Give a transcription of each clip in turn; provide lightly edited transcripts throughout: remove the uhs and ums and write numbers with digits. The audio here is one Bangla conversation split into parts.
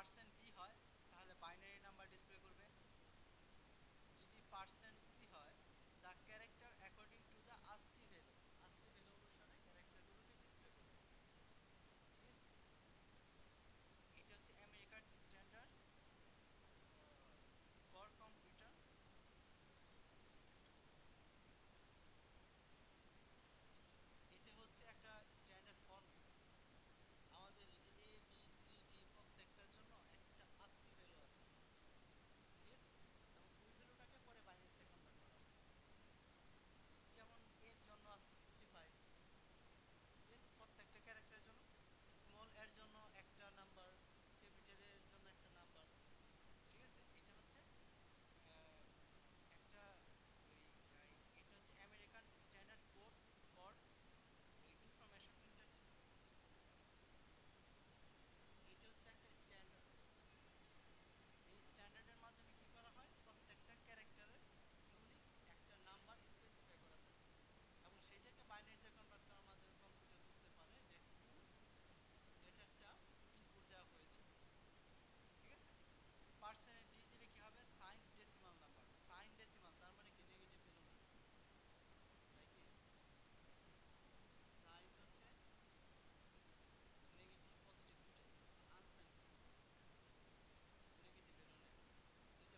Percent B হয় তাহলে বাইনারি নাম্বার ডিসপ্লে করবে যদি percent C হয় the character according to the ASCII value অনুসারে character গুলোকে ডিসপ্লে করবে ঠিক আছে এটা হচ্ছে আমেরিকান স্ট্যান্ডার্ড ফর কম্পিউটার এটা হচ্ছে একটা স্ট্যান্ডার্ড ফর্মুলা আমাদের এই যে A B C D প্রত্যেকটার জন্য একটা ASCII ভ্যালু আছে ঠিক আছে এবং ওই ভ্যালুটাকে পরে বাইনারিতে কনভার্ট করা হয় যেমন এর জন্য আছে 65 ঠিক আছে প্রত্যেকটা ক্যারেক্টারের জন্য স্মল এর জন্য একটা নাম্বার ক্যাপিটাল এর জন্য একটা নাম্বার ঠিক আছে এটা হচ্ছে একটা এটা হচ্ছে American standard code for information interchange এটা হচ্ছে একটা স্ট্যান্ডার্ড এই স্ট্যান্ডার্ডের মাধ্যমে কি করা হয় প্রত্যেকটা ক্যারেক্টারের ইউনিক একটা নাম্বার স্পেসিফাই করা থাকে এবং সেটাকে বাইনারিতে কনভার্ট করার মাধ্যমে কম্পিউটার বুঝতে পারে যে এটা একটা ইনপুট দেওয়া হয়েছে ঠিক আছে পার্সেন্ট ডি দিলে কি হবে sign decimal number sign decimal তার মানে কি নেগেটিভ ভ্যালু না তাই কি সাইন হচ্ছে নেগেটিভ পজিটিভ দুটোই আনসাইন নেগেটিভ ভ্যালু নেই এটা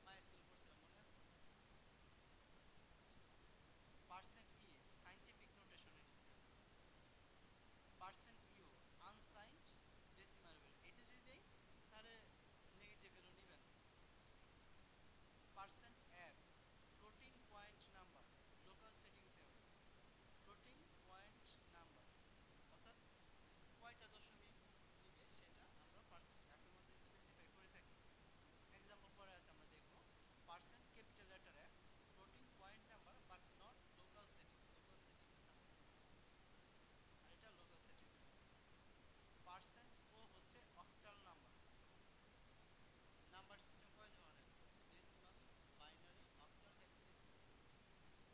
মাইস্কুল পড়ছিলাম মনে আছে পার্সেন্ট ই সাইন্টিফিক নোটেশন এটা percent you unsigned decimal value এটা যদি দেই তাহলে নেগেটিভ ভ্যালু নেবেন percent F floating point number local settings এ ফ্লোটিং পয়েন্ট নাম্বার অর্থাৎ কয়টা দশমিক দিবে সেটা আমরা পার্সেন্ট এফ এর মধ্যে স্পেসিফাই করে থাকি এক্সাম্পল পরে আছে আমরা দেখব percent capital letter F floating point number but not local settings local settings আর এটা লোকাল সেটিংস পার্সেন্ট ও হচ্ছে অক্টাল নাম্বার নাম্বার সিস্টেম কয় ধরনের ডেসিমাল বাইনারি অক্টাল হেক্সাডেসিমাল ঠিক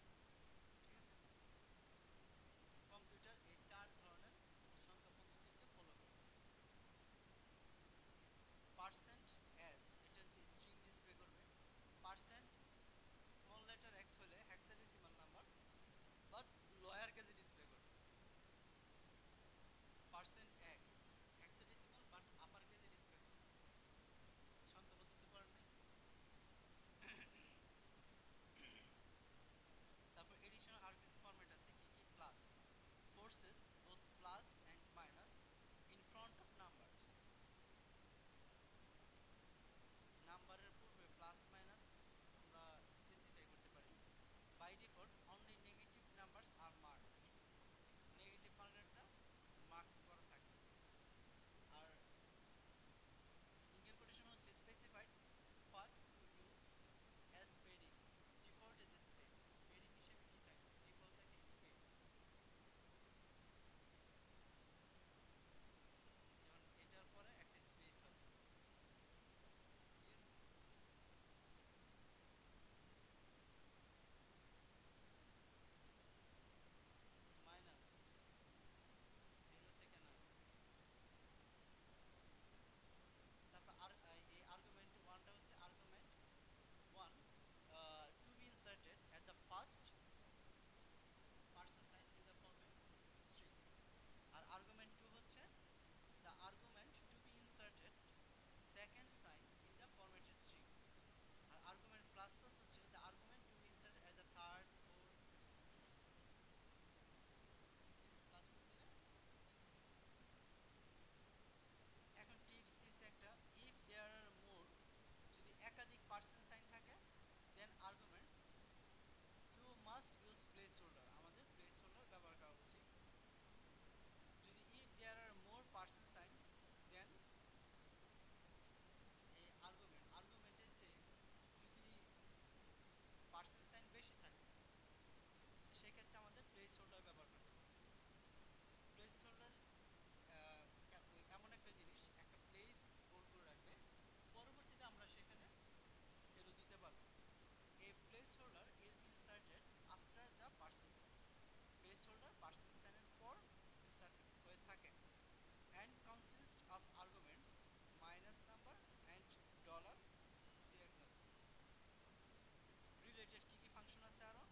আছে কম্পিউটার এই চার ধরনের সংখ্যা পদ্ধতিকে ফলো করে পার্সেন্ট এস এটা হচ্ছে স্ট্রিং ডিসপ্লে করবে পার্সেন্ট স্মল লেটার এক্স হলে hexadecimal number but lower কেজে display করবে percent x hexadecimal but upper কেজে display করবে সংখ্যা পদ্ধতি করার নেই তারপর এডিশনাল আর কিছু ফরম্যাট আছে কি কি plus forces both plus and minus in front of numbers নাম্বারের পূর্বে প্লাস মাইনাস আমরা স্পেসিফাই করতে পারি by default only negative numbers are marked negative মার্কটা মার্ক করা থাকে আর সিঙ্গেল কোটেশন হচ্ছে specified what to use as padding default is space padding হিসেবে কী থাকে ডিফল্ট থাকে স্পেস যেমন এটার পরে একটা স্পেস হবে ঠিক আছে must use placeholder. আমাদের placeholder ব্যবহার করা উচিত। যদি if there are more percent signs then এই argumented চেয়ে যদি percent sign বেশি থাকে সেক্ষেত্রে আমাদের placeholder ব্যবহার করতে হচ্ছে। placeholder এমন একটা জিনিস একটা place hold করে রাখবে পরবর্তীতে আমরা সেখানে ভ্যালু দিতে পারবো। A placeholder is inserted after the person sign. Placeholder person sign এর পর inserted হয়ে থাকে and consists of arguments minus number and dollar see example. Related কি কি ফাংশন আছে আরো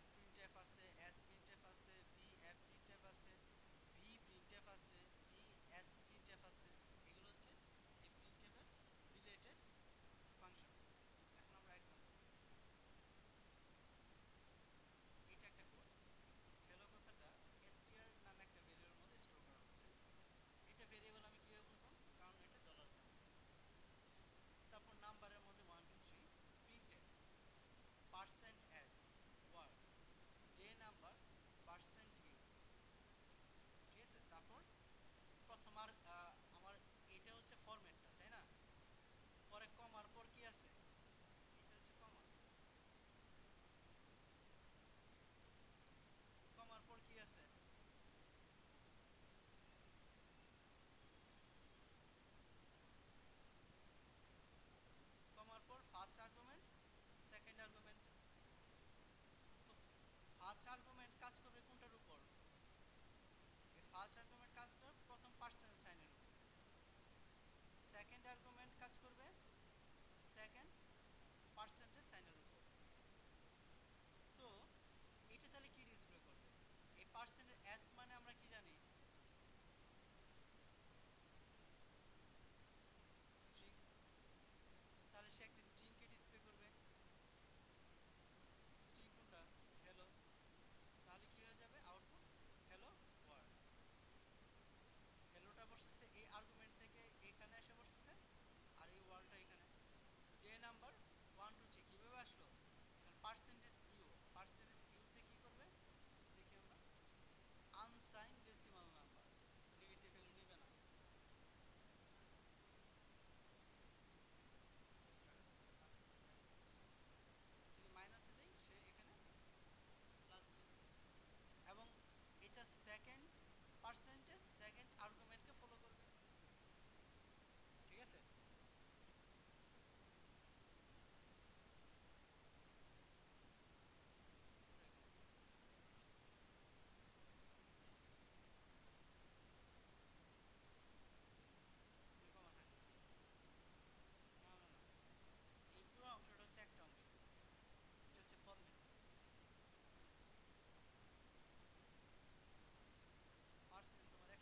f printf আছে s printf আছে b f printf আছে b printf আছে b s printf আছে এগুলো হচ্ছে এই printf এর related function. এখন আমরা example এটা একটা কোড hello কথাটা str নামে একটা ভ্যালুর মধ্যে স্টোর করা হয়েছে। এটা ভেরিয়েবল আমি কিভাবে বুঝলাম কারণ এটা ডলার সাইন আছে। তারপর নাম্বারের মধ্যে 1 2 3 printed percent s word day number percent e ঠিক আছে। তারপর প্রথম আর আমার এটা হচ্ছে ফরম্যাটটা তাই না, পরে কমার পর কি আছে এটা হচ্ছে কমা, কমার পর কি আছে কমার পর ফার্স্ট আর্গুমেন্ট সেকেন্ড আর্গুমেন্ট। তো ফার্স্ট আর্গুমেন্ট কাজ করবে কোনটার উপর, এই ফার্স্ট আর্গুমেন্ট কাজ করবে প্রথম পার্সেন্ট সাইনের উপর, সেকেন্ড আর্গুমেন্ট কাজ করবে সেকেন্ড পার্সেন্টেজ সাইনের উপর। তো এটা তাহলে কি ডিসপ্লে করবে এই পার্সেন্টেজ এস মানে আমরা কি জানি স্ট্রিং, তাহলে সে একটা স্ট্রিংকে ডিসপ্লে করবে। স্ট্রিং কোনটা হ্যালো, তাহলে কি হয়ে যাবে আউটপুট হ্যালো ওয়ার্ল্ড। হ্যালোটা বসেছে এই আর্গুমেন্ট থেকে এখানে এসে বসেছে আর এই ওয়ার্ল্ডটা এখানে। ডে নাম্বার 1 2 3 কীভাবে আসলো পার্সেন্টেজ ইউ, পার্সেন্টেজ ইউতে কী করবে দেখি আমরা unsigned decimal number negative value নেবে না, যদি মাইনাসে দেয় সে এখানে প্লাস দেবে। এবং এটা সেকেন্ড পার্সেন্টেজ সেকেন্ড আর্গুমেন্টকে ফলো করবে ঠিক আছে। অংশটা হচ্ছে একটা অংশ, এটা হচ্ছে ফরম্যাট পার্সেন্ট তোমার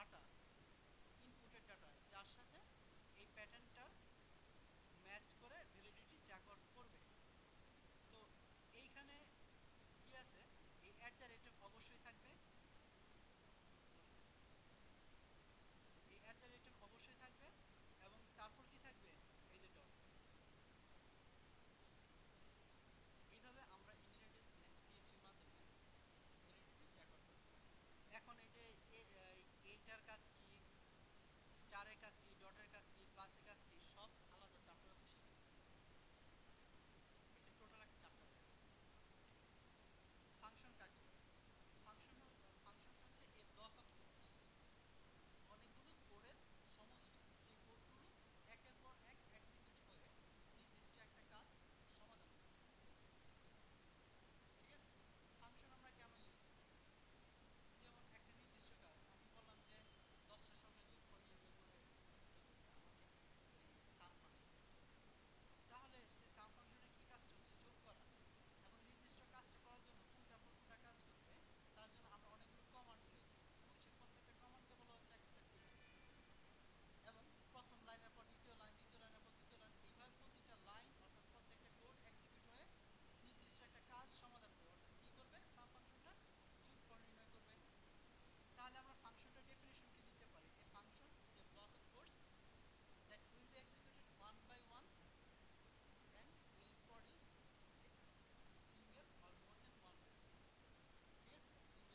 ডাটা, ইনপুটের ডাটা যার সাথে এই প্যাটার্নটা ম্যাচ করে ভ্যালিডিটি চেক আউট করবে। তো এইখানে কি আছে, এই অ্যাট দ্য রেট অবশ্যই থাকবে, এই অ্যাট দ্য রেট অবশ্যই থাকবে, এবং তারপর কি থাকবে এই যে ডট। এইভাবে আমরা ইন্টারনেট ডিস্কে পিএইচের মাধ্যমে ভ্যালিডিটি চেক আউট করতে পারি। এখন এই যে এইটার কাজ কি, স্টারের কাজ কি, ডটের কাজ কি, প্লাসের কাজ কি, সব আলাদা চ্যাপ্টার আছে, সেটা এটা টোটাল একটা চ্যাপ্টার আছে। ফাংশন কাকে, ফাংশনটা হচ্ছে এ ব্লক অফ কোডস, অনেকগুলো কোডের সমষ্টি, যে কোডগুলো একের পর এক এক্সিকিউট করে নির্দিষ্ট একটা কাজ সমাধান করে। ঠিক আছে, ফাংশন আমরা কেমন ইউজ করি, যেমন একটা নির্দিষ্ট কাজ আমি বললাম যে 10টার সঙ্গে যোগ করলে আমাদের সাম ফাংশন, তাহলে সে সাম ফাংশনে কী কাজটা হচ্ছে, যোগ করা, এবং নির্দিষ্ট কাজটা করার জন্য কোনটা কোনটা কাজ করবে তার জন্য আমরা অনেকগুলো কমান্ড লিখি, এবং সে প্রত্যেকটা কমান্ডকে বলা হচ্ছে একটা, এবং প্রথম লাইনের পর দ্বিতীয় লাইন, দ্বিতীয় লাইনের পর তৃতীয় লাইন, এইভাবে প্রতিটা লাইন অর্থাৎ প্রত্যেকটা কোড এক্সিকিউট হয়ে নির্দিষ্ট একটা কাজ সমাধান করবে, অর্থাৎ কী করবে, সাম ফাংশনটা যোগফল নির্ণয় করবে। তাহলে আমরা ফাংশনটা ডেফিনেশন কি দিতে পারি, এ ফাংশন যে block of codes that will be executed one by one and will produce single or more than one value. ঠিক আছে, সিঙ্গেল।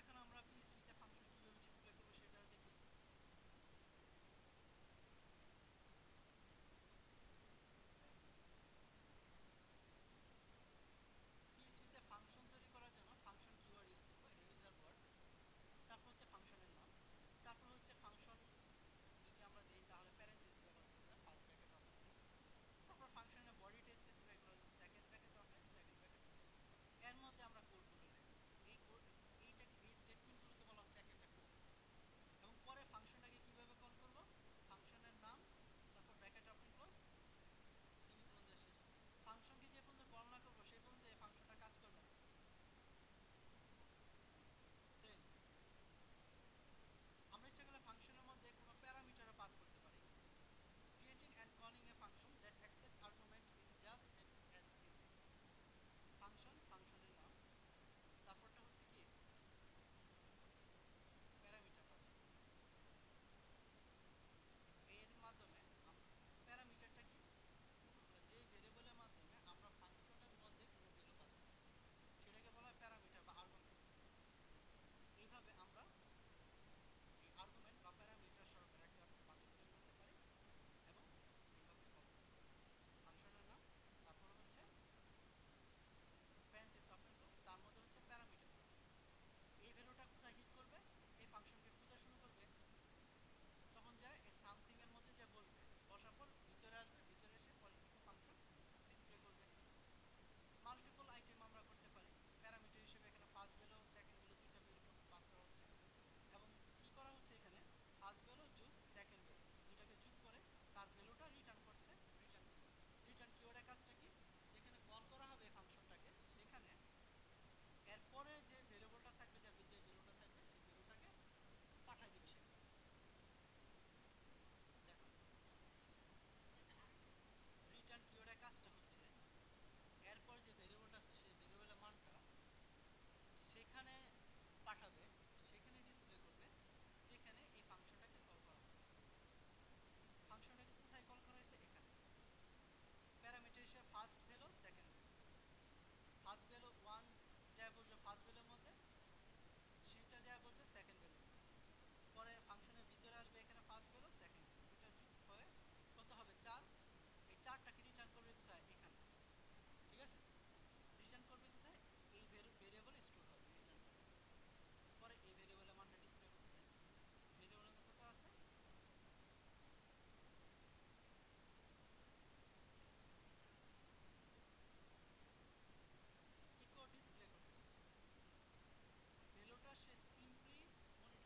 এখন আমরা পিএইচপিতে ফাংশন কীভাবে ডিসপ্লে করবো সেটা দেখি। পিএইচপিতে ফাংশন তৈরি করার জন্য ফাংশন কিওয়ার্ড ইউজ করবো, এটা ইউজার ওয়ার্ড, তারপর হচ্ছে ফাংশনের নাম, তারপর হচ্ছে ফাংশন যদি আমরা দিই তাহলে প্যারেন্থেসিস ব্যবহার করতে হয়, ফার্স্ট ব্র্যাকেট অপারেন্ডস, তারপর ফাংশনের বডিটা স্পেসিফাই করা হচ্ছে second bracket operands, second bracket operands. এর মধ্যে আমরা কোডগুলো নেব, এই কোড এইটাকে এই স্টেটমেন্টগুলোকে বলা হচ্ছে এক একটা কোড, এবং পরে ফাংশনটাকে কীভাবে কল করবো, ফাংশনের নাম, তারপর ব্র্যাকেট অপারেন্ড ক্লোজ, সেমিকোলন দিয়ে শেষ। ফাংশনকে যে পর্যন্ত গণনা করবো সেই পর্যন্ত এই ফাংশনটা কাজ করবে না। সেম আমরা ইচ্ছা করলে ফাংশনের মধ্যে কোনো প্যারামিটারও পাস করতে পারি। Creating and calling a function that accept argument is just and as easy. Function, ফাংশনের নাম, তারপরটা হচ্ছে কি প্যারামিটার পাস করতে, এর মাধ্যমে প্যারামিটারটা কি, যে ভেরিয়েবলের মাধ্যমে আমরা ফাংশনের মধ্যে কোনো ভ্যালু পাস করছি সেটাকে বলা হয় প্যারামিটার বা আর্গুমেন্ট। এইভাবে আমরা এই আর্গুমেন্ট বা প্যারামিটার সরকার একটা ফাংশন তৈরি করতে পারি, এবং এইভাবে ফাংশনের নাম, তারপর হচ্ছে প্যারেন্থেসিস ওপেন ক্লোজ, তার মধ্যে হচ্ছে প্যারামিটার, এই ভ্যালুটা কোথায় হিট করবে এই ফাংশনকে খোঁজা শুরু করবে, তখন যায় এই সামথিংয়ের মধ্যে যা বলবে, বসার পর ভিতরে আসবে, ভিতরে এসে পলিটিক্যাল ফাংশন ডিসপ্লে করবে। মাল্টিপল আইটেম আমরা করতে পারি, প্যারামিটার হিসেবে এখানে ফার্স্ট ভ্যালু, সেকেন্ড ভ্যালু, দুইটা ভ্যালু পাস করা হচ্ছে, এবং কী করা হচ্ছে এখানে ফার্স্ট ভ্যালু যোগ সেকেন্ড ভ্যালু দুটাকে যোগ করে তার ভ্যালুটা রিটার্ন করছে। রিটার্ন কিওয়ার্ডের কাজটা কি, যেখানে কল করা হবে এই ফাংশনটাকে সেখানে এরপরে যে ভ্যালুটা থাকবে, যাবে যে ভ্যালুটা থাকবে সেই ভ্যালুটাকে পাঠাই দেবে সেখানে। রিটার্ন কিওয়ার্ডের কাজটা হচ্ছে এরপর যে ভেরিয়েবলটা আছে সেই ভেরিয়েবলের মানটা সেখানে পাঠাবে, সেখানে ডিসপ্লে করবে যেখানে এই ফাংশনটাকে কল করা হয়েছে। ফাংশনটাকে কোথায় কল করা হয়েছে, এখানে প্যারামিটার হিসেবে first value, second value, first value one যা বলবে ফার্স্ট ভ্যালুর মধ্যে, সেটা যা বলবে সেকেন্ড ভ্যালু, পরে ফাংশনের ভিতরে আসবে এখানে ফার্স্ট ভ্যালু সেকেন্ড ভ্যালু, এটা যোগ হয়ে কত হবে 4, এই 4টাকে রিটার্ন করবে কোথায় এখানে। ঠিক আছে, রিটার্ন করবে কোথায়, এই ভেরিয়েবল স্টোর হবে, রিটার্ন করবে পরে এই ভেরিয়েবলের মানটা ডিসপ্লে করতেছে। ভেরিয়েবলের মধ্যে কত আছে, ডিসপ্লে করতেছে ভ্যালুটা, সে সিম্পলি মনে